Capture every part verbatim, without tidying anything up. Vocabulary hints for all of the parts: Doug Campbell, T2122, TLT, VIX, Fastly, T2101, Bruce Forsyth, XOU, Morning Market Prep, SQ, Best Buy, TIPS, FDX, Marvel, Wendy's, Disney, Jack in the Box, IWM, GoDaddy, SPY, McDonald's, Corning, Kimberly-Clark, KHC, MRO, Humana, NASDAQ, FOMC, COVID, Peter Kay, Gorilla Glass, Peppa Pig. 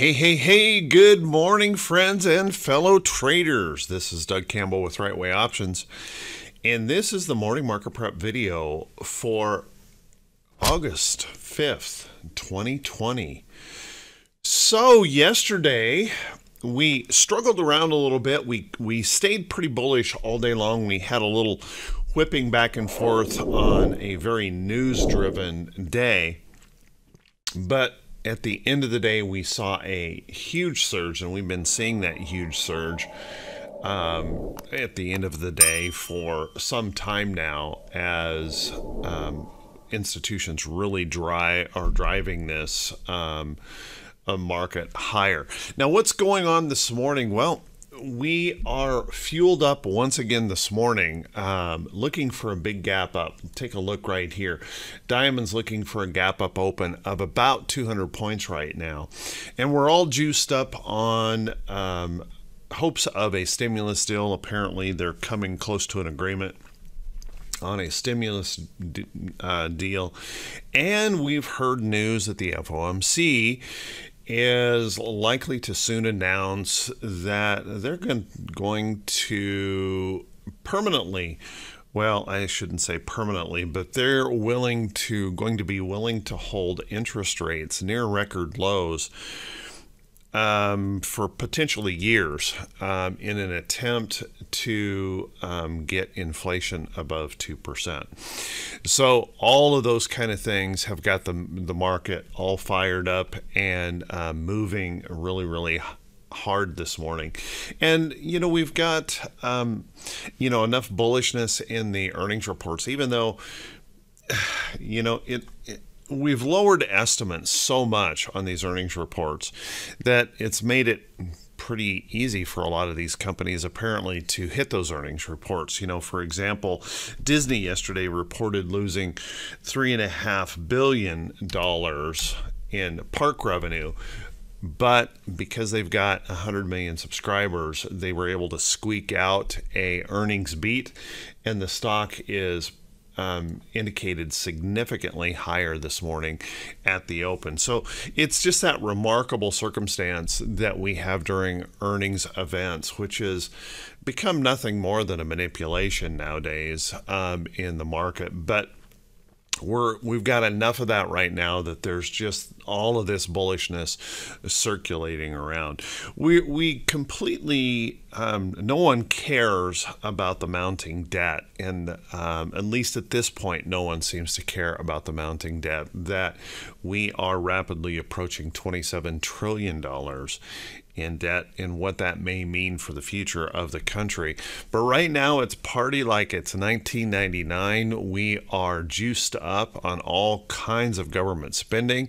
Hey, hey, hey, good morning, friends and fellow traders. This is Doug Campbell with Right Way Options, and this is the morning market prep video for August fifth, twenty twenty. So yesterday, we struggled around a little bit. We, we stayed pretty bullish all day long. We had a little whipping back and forth on a very news-driven day, but at the end of the day, we saw a huge surge, and we've been seeing that huge surge um, at the end of the day for some time now as um, institutions really dry are driving this um, a market higher. Now, what's going on this morning? Well, we are fueled up once again this morning, um, looking for a big gap up. Take a look right here. Diamond's looking for a gap up open of about two hundred points right now. And we're all juiced up on um, hopes of a stimulus deal. Apparently, they're coming close to an agreement on a stimulus d uh, deal. And we've heard news that the F O M C is likely to soon announce that they're going to permanently, well, I shouldn't say permanently, but they're willing to, going to be willing to hold interest rates near record lows um, for potentially years um, in an attempt to um, get inflation above two percent. So all of those kind of things have got the, the market all fired up and uh, moving really, really hard this morning. And, you know, we've got, um, you know, enough bullishness in the earnings reports, even though, you know, it, it we've lowered estimates so much on these earnings reports that it's made it pretty easy for a lot of these companies apparently to hit those earnings reports. You know, for example, Disney yesterday reported losing three and a half billion dollars in park revenue, but because they've got one hundred million subscribers, they were able to squeak out a earnings beat, and the stock is Um, indicated significantly higher this morning at the open. So it's just that remarkable circumstance that we have during earnings events, which has become nothing more than a manipulation nowadays um, in the market. But we're, we've got enough of that right now that there's just all of this bullishness circulating around. We, we completely, um, no one cares about the mounting debt. And um, at least at this point, no one seems to care about the mounting debt, that we are rapidly approaching twenty-seven trillion dollars in debt and what that may mean for the future of the country. But right now, it's party like it's nineteen ninety-nine. We are juiced up on all kinds of government spending,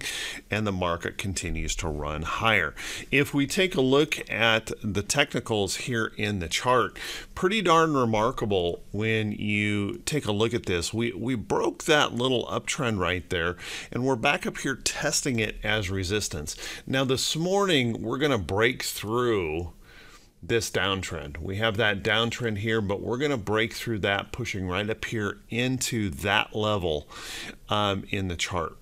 and the market continues to run higher. If we take a look at the technicals here in the chart, pretty darn remarkable when you take a look at this. We, we broke that little uptrend right there, and we're back up here testing it as resistance. Now, this morning, we're going to break through this downtrend. We have that downtrend here, but we're going to break through that, pushing right up here into that level um, in the chart.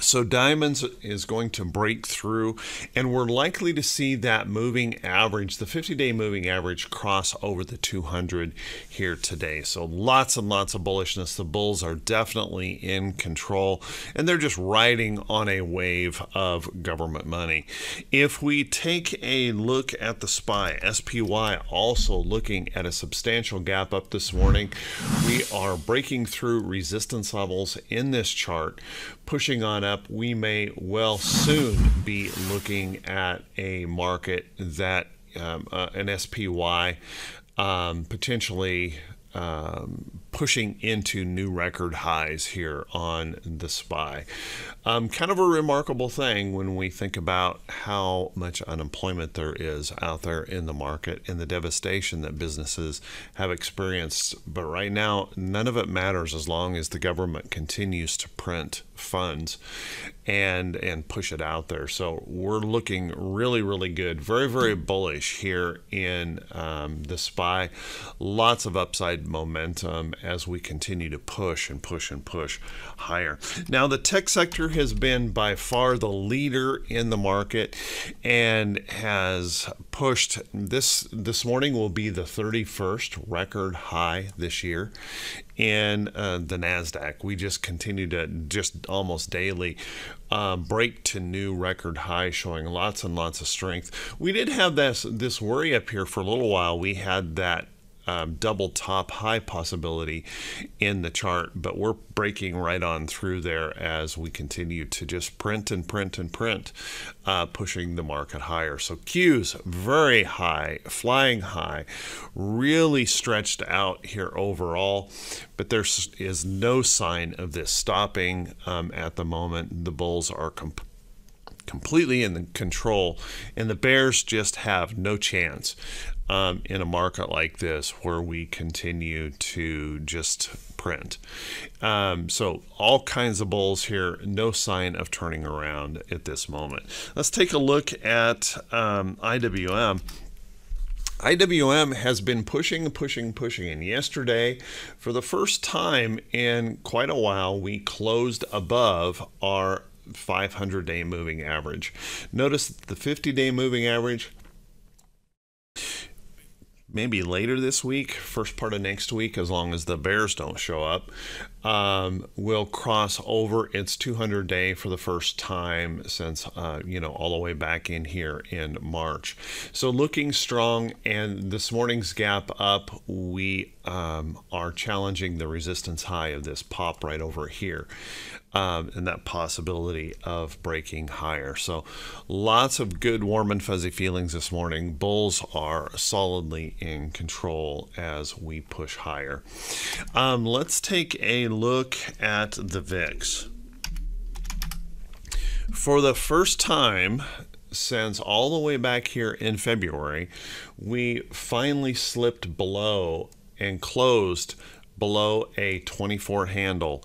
So Diamonds is going to break through, and we're likely to see that moving average, the fifty-day moving average, cross over the two hundred here today. So lots and lots of bullishness. The bulls are definitely in control, and they're just riding on a wave of government money. If we take a look at the S P Y, S P Y also looking at a substantial gap up this morning. We are breaking through resistance levels in this chart, pushing on up. We may well soon be looking at a market that um, uh, an S P Y um, potentially um, pushing into new record highs here on the S P Y. Um, kind of a remarkable thing when we think about how much unemployment there is out there in the market and the devastation that businesses have experienced. But right now, none of it matters as long as the government continues to print funds and and push it out there. So we're looking really, really good. Very, very bullish here in um, the S P Y. Lots of upside momentum as we continue to push and push and push higher. Now, the tech sector has been by far the leader in the market and has pushed. This this morning will be the thirty-first record high this year in uh, the NASDAQ. We just continue to just almost daily uh, break to new record high, showing lots and lots of strength. We did have this this worry up here for a little while. We had that Um, double top high possibility in the chart, but we're breaking right on through there as we continue to just print and print and print, uh, pushing the market higher. So Q's very high, flying high, really stretched out here overall, but there is no sign of this stopping um, at the moment. The bulls are completely completely in the control, and the bears just have no chance um, in a market like this where we continue to just print. Um, so all kinds of bulls here, no sign of turning around at this moment. Let's take a look at um, I W M. I W M has been pushing, pushing, pushing, and yesterday, for the first time in quite a while, we closed above our five hundred day moving average. Notice that the fifty day moving average, maybe later this week, first part of next week, as long as the bears don't show up, um, will cross over its two hundred day for the first time since, uh, you know, all the way back in here in March. So looking strong, and this morning's gap up, we um, are challenging the resistance high of this pop right over here. Um, and that possibility of breaking higher. So lots of good warm and fuzzy feelings this morning. Bulls are solidly in control as we push higher. Um, let's take a look at the V I X. For the first time since all the way back here in February, we finally slipped below and closed below a twenty-four handle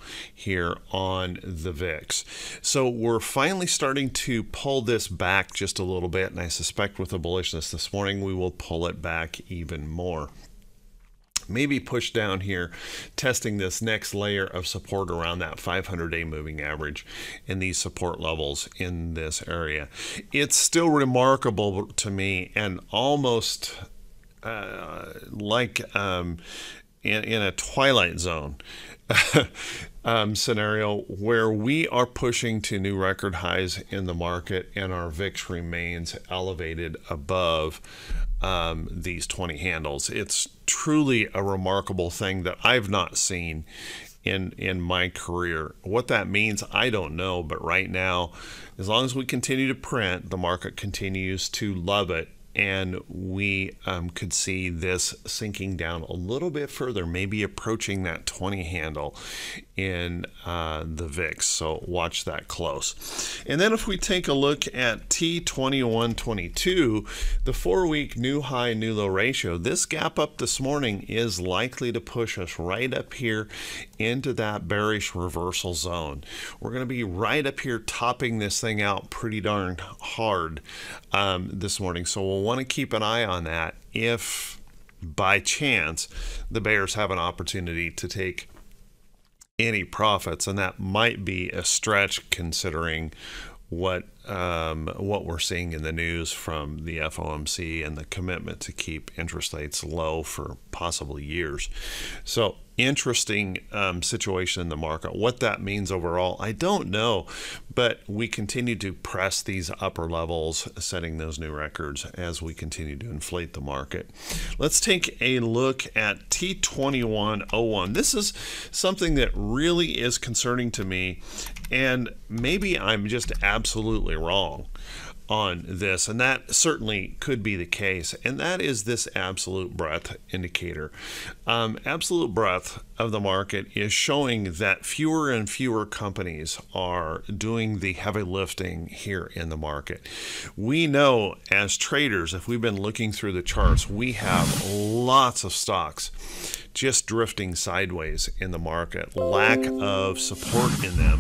here on the V I X. So we're finally starting to pull this back just a little bit, and I suspect with the bullishness this morning, we will pull it back even more. Maybe push down here, testing this next layer of support around that five hundred day moving average and these support levels in this area. It's still remarkable to me, and almost uh, like... Um, In, in a Twilight Zone um, scenario where we are pushing to new record highs in the market and our V I X remains elevated above um, these twenty handles. It's truly a remarkable thing that I've not seen in in my career. What that means, I don't know, but right now, as long as we continue to print, the market continues to love it. And we um, could see this sinking down a little bit further, maybe approaching that twenty handle in uh, the V I X. So watch that close. And then if we take a look at T twenty-one twenty-two, the four-week new high, new low ratio, this gap up this morning is likely to push us right up here into that bearish reversal zone. We're going to be right up here topping this thing out pretty darn hard um, this morning. So we'll want to keep an eye on that if by chance the bears have an opportunity to take any profits, and that might be a stretch considering what um, what we're seeing in the news from the F O M C and the commitment to keep interest rates low for possibly years. So interesting um, situation in the market. What that means overall, I don't know, but we continue to press these upper levels, setting those new records as we continue to inflate the market. Let's take a look at T twenty-one oh one. This is something that really is concerning to me, and maybe I'm just absolutely wrong on this, and that certainly could be the case, and that is this absolute breadth indicator. Um, absolute breadth of the market is showing that fewer and fewer companies are doing the heavy lifting here in the market. We know as traders, if we've been looking through the charts, we have lots of stocks just drifting sideways in the market, lack of support in them.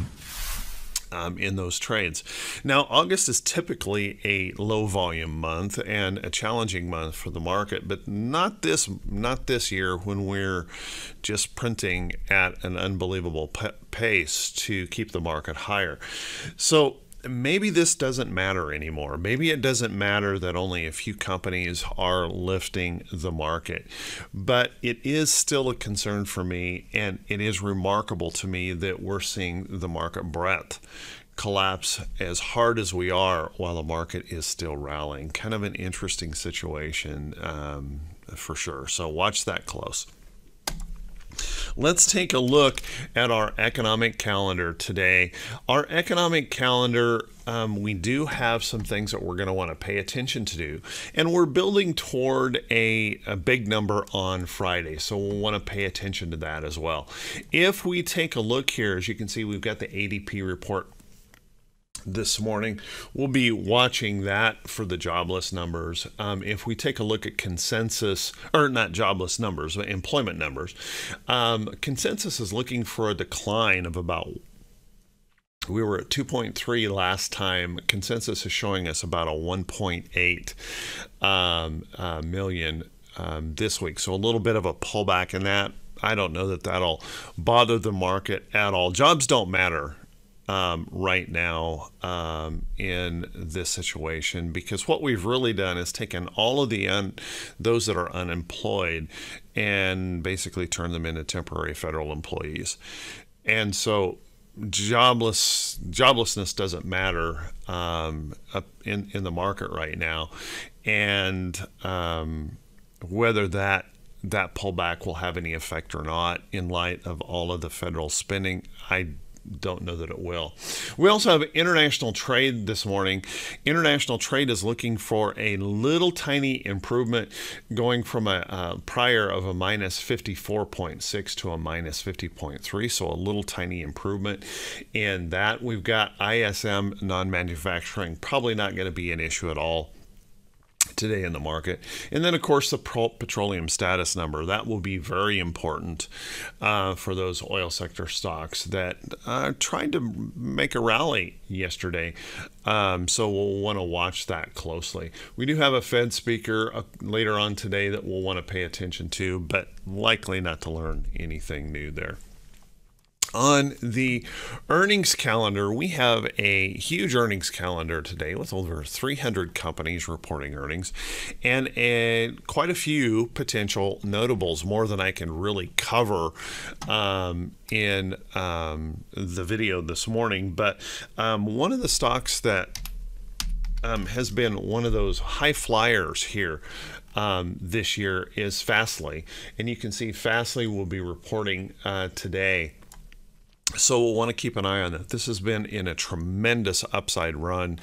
Um, in those trades. Now, August is typically a low volume month and a challenging month for the market, but not this not this year when we're just printing at an unbelievable pace to keep the market higher. So maybe this doesn't matter anymore. Maybe it doesn't matter that only a few companies are lifting the market, but it is still a concern for me, and it is remarkable to me that we're seeing the market breadth collapse as hard as we are while the market is still rallying. Kind of an interesting situation um, for sure. So watch that close. Let's take a look at our economic calendar today. Our economic calendar, um, we do have some things that we're going to want to pay attention to do, and we're building toward a, a big number on Friday, so we'll want to pay attention to that as well. If we take a look here, as you can see, we've got the A D P report this morning. We'll be watching that for the jobless numbers. Um, if we take a look at consensus, or not jobless numbers, but employment numbers, um, consensus is looking for a decline of about, we were at two point three last time. Consensus is showing us about a one point eight um, uh, million um, this week. So a little bit of a pullback in that. I don't know that that'll bother the market at all. Jobs don't matter Um, right now um, in this situation, because what we've really done is taken all of the un those that are unemployed and basically turned them into temporary federal employees. And so jobless joblessness doesn't matter um, up in, in the market right now. And um, whether that that pullback will have any effect or not in light of all of the federal spending, I don't know that it will. We also have international trade this morning. International trade is looking for a little tiny improvement, going from a, a prior of a minus fifty-four point six to a minus fifty point three, so a little tiny improvement in that. We've got I S M non-manufacturing, probably not going to be an issue at all today in the market. And then, of course, the petroleum status number. That will be very important uh, for those oil sector stocks that uh, tried to make a rally yesterday. Um, so we'll want to watch that closely. We do have a Fed speaker uh, later on today that we'll want to pay attention to, but likely not to learn anything new there. On the earnings calendar, we have a huge earnings calendar today with over three hundred companies reporting earnings, and a, quite a few potential notables, more than I can really cover um, in um, the video this morning. But um, one of the stocks that um, has been one of those high flyers here Um, this year is Fastly, and you can see Fastly will be reporting uh, today. So we'll want to keep an eye on that. This has been in a tremendous upside run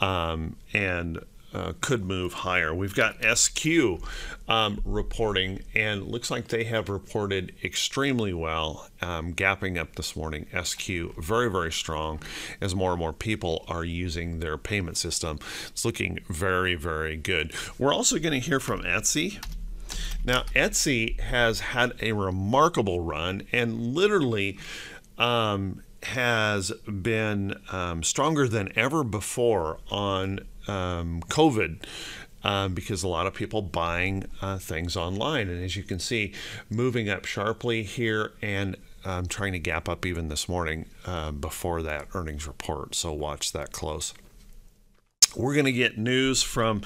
um, and uh, could move higher. We've got S Q um, reporting, and looks like they have reported extremely well, um, gapping up this morning. S Q, very, very strong as more and more people are using their payment system. It's looking very, very good. We're also going to hear from Etsy. Now, Etsy has had a remarkable run and literally Um, has been um, stronger than ever before on um, COVID um, because a lot of people buying uh, things online. And as you can see, moving up sharply here and um, trying to gap up even this morning uh, before that earnings report. So watch that close. We're going to get news from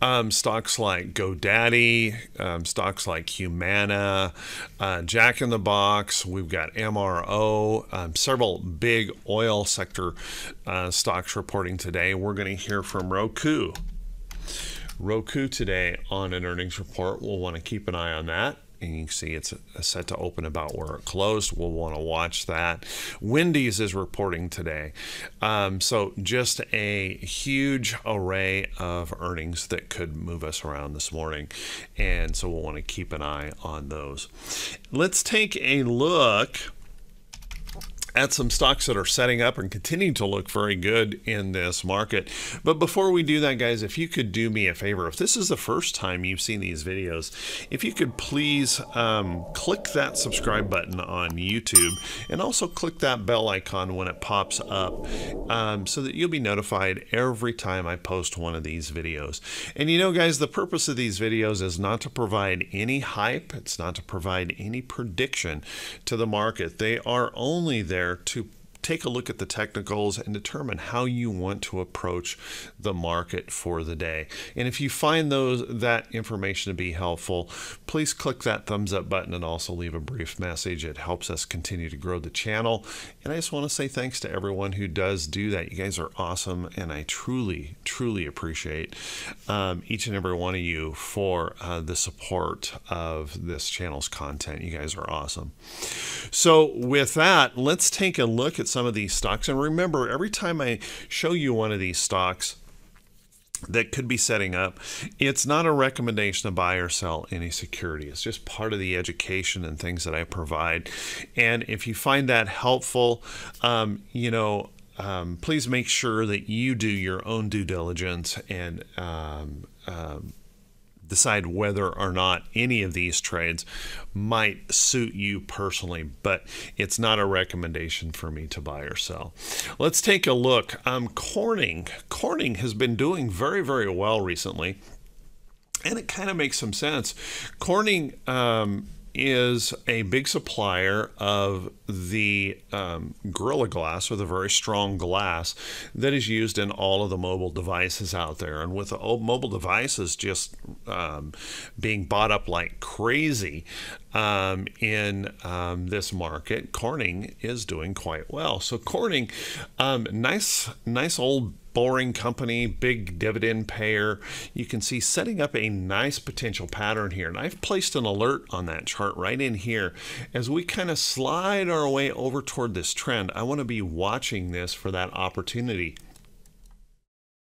um, stocks like GoDaddy, um, stocks like Humana, uh, Jack in the Box. We've got M R O, um, several big oil sector uh, stocks reporting today. We're going to hear from Roku. Roku today on an earnings report. We'll want to keep an eye on that. And you can see it's set to open about where it closed. We'll want to watch that. Wendy's is reporting today. Um, so just a huge array of earnings that could move us around this morning. And so we'll want to keep an eye on those. Let's take a look at some stocks that are setting up and continuing to look very good in this market. But before we do that, guys, if you could do me a favor, if this is the first time you've seen these videos, if you could please um, click that subscribe button on YouTube and also click that bell icon when it pops up um, so that you'll be notified every time I post one of these videos. And you know, guys, the purpose of these videos is not to provide any hype. It's not to provide any prediction to the market. They are only there to take a look at the technicals and determine how you want to approach the market for the day. And if you find those that information to be helpful, please click that thumbs up button and also leave a brief message. It helps us continue to grow the channel. And I just want to say thanks to everyone who does do that. You guys are awesome, and I truly, truly appreciate um, each and every one of you for uh, the support of this channel's content. You guys are awesome. So with that, let's take a look at some of these stocks. And remember, every time I show you one of these stocks that could be setting up, it's not a recommendation to buy or sell any security. It's just part of the education and things that I provide. And if you find that helpful, um, you know, um, please make sure that you do your own due diligence and um, um, decide whether or not any of these trades might suit you personally, but it's not a recommendation for me to buy or sell. Let's take a look. Um, Corning. Corning has been doing very, very well recently, and it kind of makes some sense. Corning um, is a big supplier of the um, Gorilla Glass, or the very strong glass that is used in all of the mobile devices out there. And with the old mobile devices just um, being bought up like crazy um, in um, this market, Corning is doing quite well. So Corning, um, nice, nice old boring company, big dividend payer. You can see setting up a nice potential pattern here. And I've placed an alert on that chart right in here. As we kind of slide our way over toward this trend, I want to be watching this for that opportunity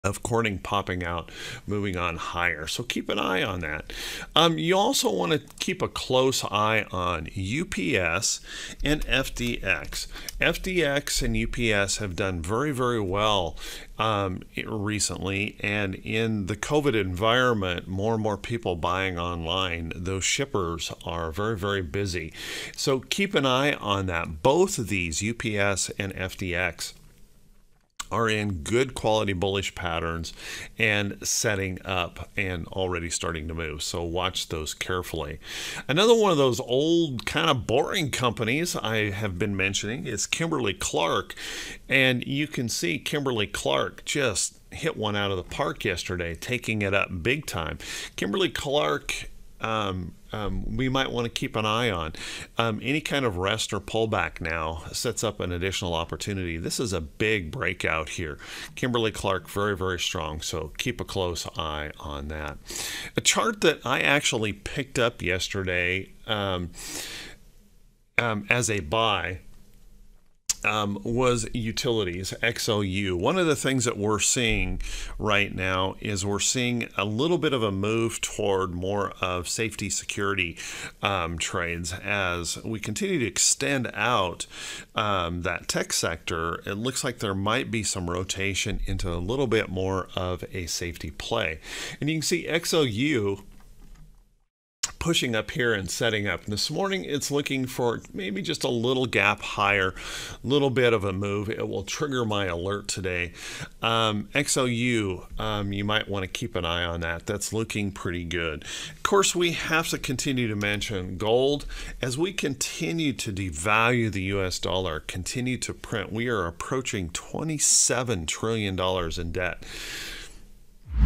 of Corning popping out, moving on higher. So keep an eye on that. Um, you also want to keep a close eye on U P S and F D X. F D X and U P S have done very, very well um, recently. And in the COVID environment, more and more people buying online, those shippers are very, very busy. So keep an eye on that. Both of these, U P S and F D X, are in good quality bullish patterns and setting up and already starting to move. So watch those carefully. Another one of those old kind of boring companies I have been mentioning is Kimberly-Clark. And you can see Kimberly-Clark just hit one out of the park yesterday, taking it up big time. Kimberly-Clark, um, Um, we might want to keep an eye on. Um, any kind of rest or pullback now sets up an additional opportunity. This is a big breakout here. Kimberly-Clark, very, very strong, so keep a close eye on that. A chart that I actually picked up yesterday um, um, as a buy Um, was utilities, X O U. One of the things that we're seeing right now is we're seeing a little bit of a move toward more of safety security um, trades as we continue to extend out um, that tech sector. It looks like there might be some rotation into a little bit more of a safety play. And you can see X O U pushing up here and setting up. And this morning, it's looking for maybe just a little gap higher, little bit of a move. It will trigger my alert today. Um, X O U, um, you might want to keep an eye on that. That's looking pretty good. Of course, we have to continue to mention gold. As we continue to devalue the U S dollar, continue to print, we are approaching twenty-seven trillion dollars in debt.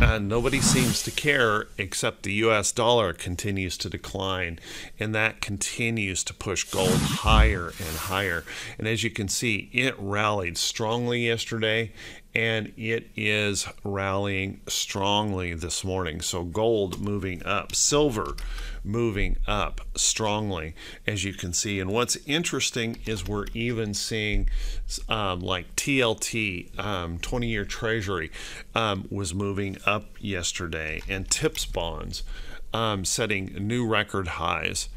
And nobody seems to care, except the U S dollar continues to decline, and that continues to push gold higher and higher. And as you can see, it rallied strongly yesterday, and it is rallying strongly this morning. So gold moving up, silver moving up strongly, as you can see. And what's interesting is we're even seeing um, like T L T, um, twenty-year treasury um, was moving up yesterday, and TIPS bonds um, setting new record highs.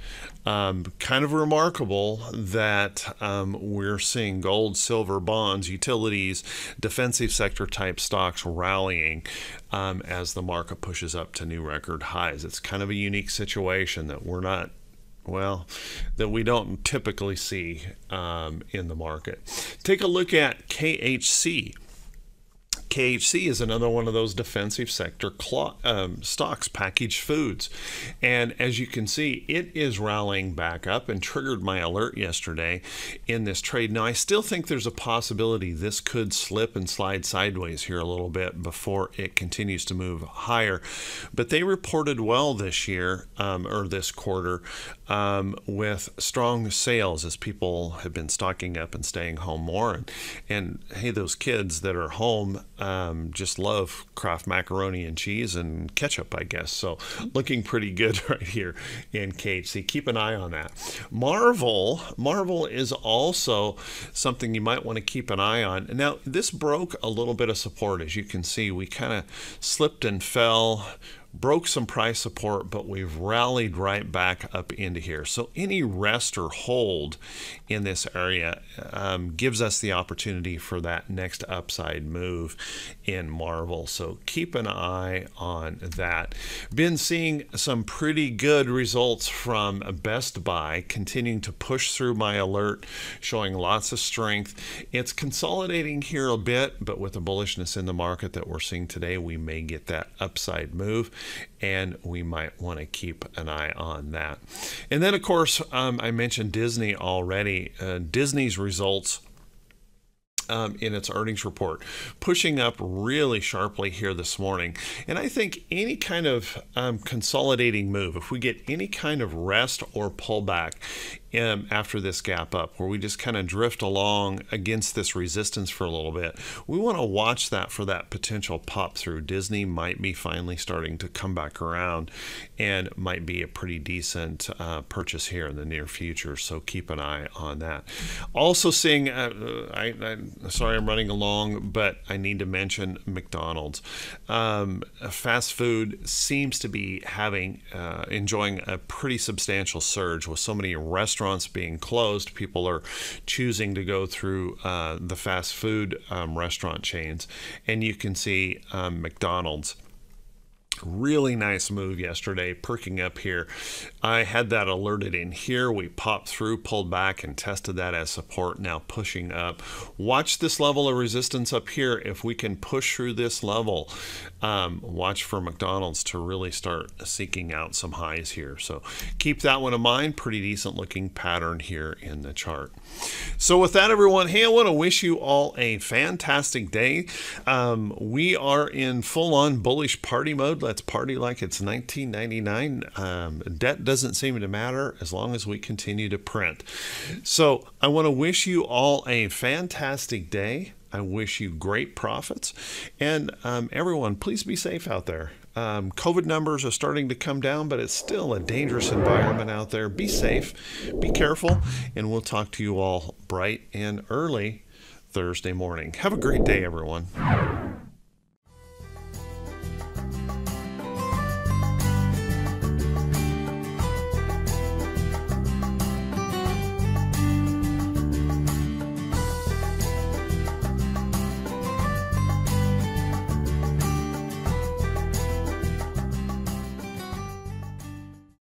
Um, kind of remarkable that um, we're seeing gold, silver, bonds, utilities, defensive sector type stocks rallying um, as the market pushes up to new record highs. It's kind of a unique situation that we're not, well, that we don't typically see um, in the market. Take a look at K H C. K H C is another one of those defensive sector um, stocks, packaged foods. And as you can see, it is rallying back up and triggered my alert yesterday in this trade. Now, I still think there's a possibility this could slip and slide sideways here a little bit before it continues to move higher. But they reported well this year, um, or this quarter, um, with strong sales as people have been stocking up and staying home more. And, and hey, those kids that are home, Um, just love Kraft macaroni and cheese and ketchup, I guess. So looking pretty good right here in K H C. Keep an eye on that. Marvel, Marvel is also something you might want to keep an eye on. Now, this broke a little bit of support. As you can see, we kind of slipped and fell, broke some price support, but we've rallied right back up into here. So any rest or hold in this area um, gives us the opportunity for that next upside move in Marvel. So keep an eye on that. Been seeing some pretty good results from Best Buy, continuing to push through my alert, showing lots of strength. It's consolidating here a bit, but with the bullishness in the market that we're seeing today, we may get that upside move, and we might want to keep an eye on that. And then, of course, um, I mentioned Disney already. Uh, Disney's results um, in its earnings report, pushing up really sharply here this morning. And I think any kind of um, consolidating move, if we get any kind of rest or pullback Um, after this gap up, where we just kind of drift along against this resistance for a little bit, we want to watch that for that potential pop through. Disney might be finally starting to come back around and might be a pretty decent uh, purchase here in the near future, so keep an eye on that. Also seeing, uh, I, I, sorry I'm running along, but I need to mention McDonald's. Um, fast food seems to be having, uh, enjoying a pretty substantial surge with so many restaurants Restaurants being closed. People are choosing to go through uh, the fast food um, restaurant chains, and you can see um, McDonald's. Really nice move yesterday, perking up here. I had that alerted in here. We popped through, pulled back, and tested that as support, now pushing up. Watch this level of resistance up here. If we can push through this level, um, watch for McDonald's to really start seeking out some highs here. So keep that one in mind. Pretty decent looking pattern here in the chart. So with that, everyone, hey, I want to wish you all a fantastic day. Um, we are in full-on bullish party mode. Let's party like it's nineteen ninety-nine. Um, debt doesn't seem to matter as long as we continue to print. So I want to wish you all a fantastic day. I wish you great profits. And um, everyone, please be safe out there. Um, COVID numbers are starting to come down, but it's still a dangerous environment out there. Be safe, be careful, and we'll talk to you all bright and early Thursday morning. Have a great day, everyone.